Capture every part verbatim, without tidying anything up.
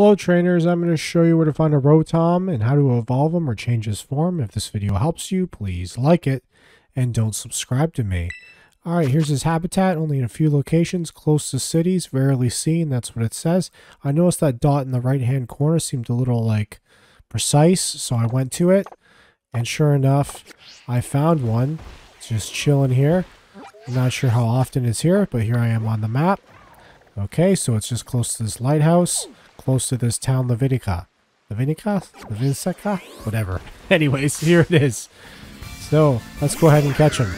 Hello trainers, I'm going to show you where to find a Rotom and how to evolve him or change his form. If this video helps you, please like it and don't subscribe to me. Alright, here's his habitat, only in a few locations, close to cities, rarely seen, that's what it says. I noticed that dot in the right hand corner seemed a little like precise, so I went to it. And sure enough, I found one. It's just chilling here. I'm not sure how often it's here, but here I am on the map. Okay, so it's just close to this lighthouse. Close to this town, Levitica. Levitica? Levitica? Whatever. Anyways, here it is. So, let's go ahead and catch him.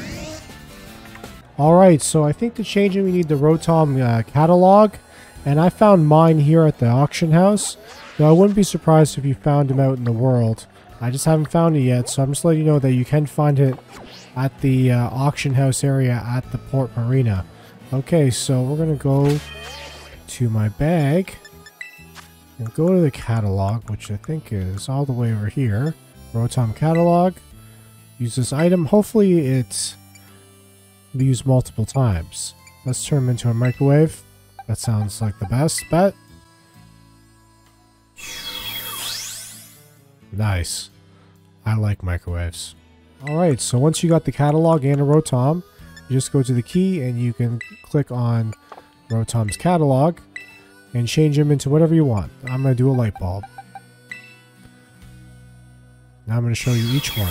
Alright, so I think to change him, we need the Rotom uh, catalog. And I found mine here at the auction house. Now, I wouldn't be surprised if you found him out in the world. I just haven't found it yet, so I'm just letting you know that you can find it at the uh, auction house area at the Port Marina. Okay, so we're going to go to my bag. And go to the catalog, which I think is all the way over here. Rotom catalog. Use this item. Hopefully it's used multiple times. Let's turn him into a microwave. That sounds like the best bet. Nice. I like microwaves. Alright, so once you got the catalog and a Rotom, you just go to the key and you can click on Rotom's catalog. And change him into whatever you want. I'm going to do a light bulb. Now I'm going to show you each one.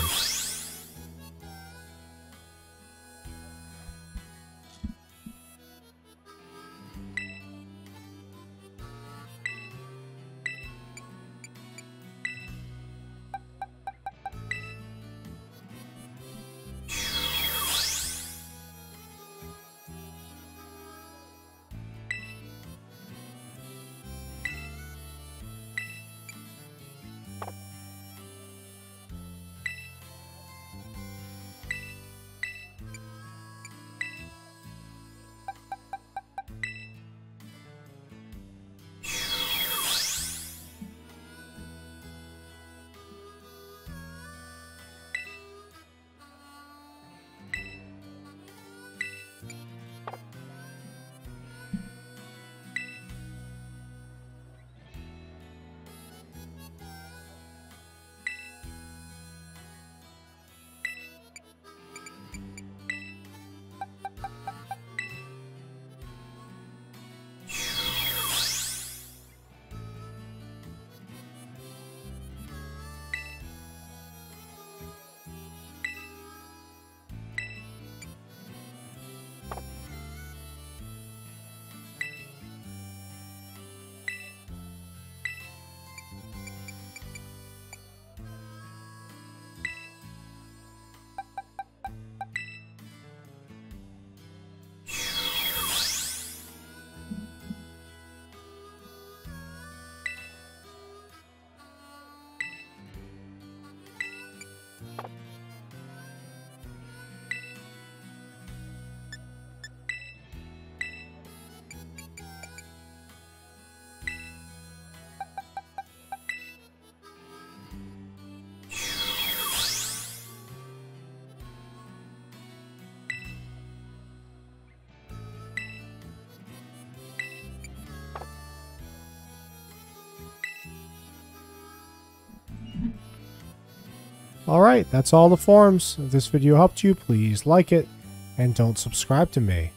Alright, that's all the forms. If this video helped you, please like it and don't subscribe to me.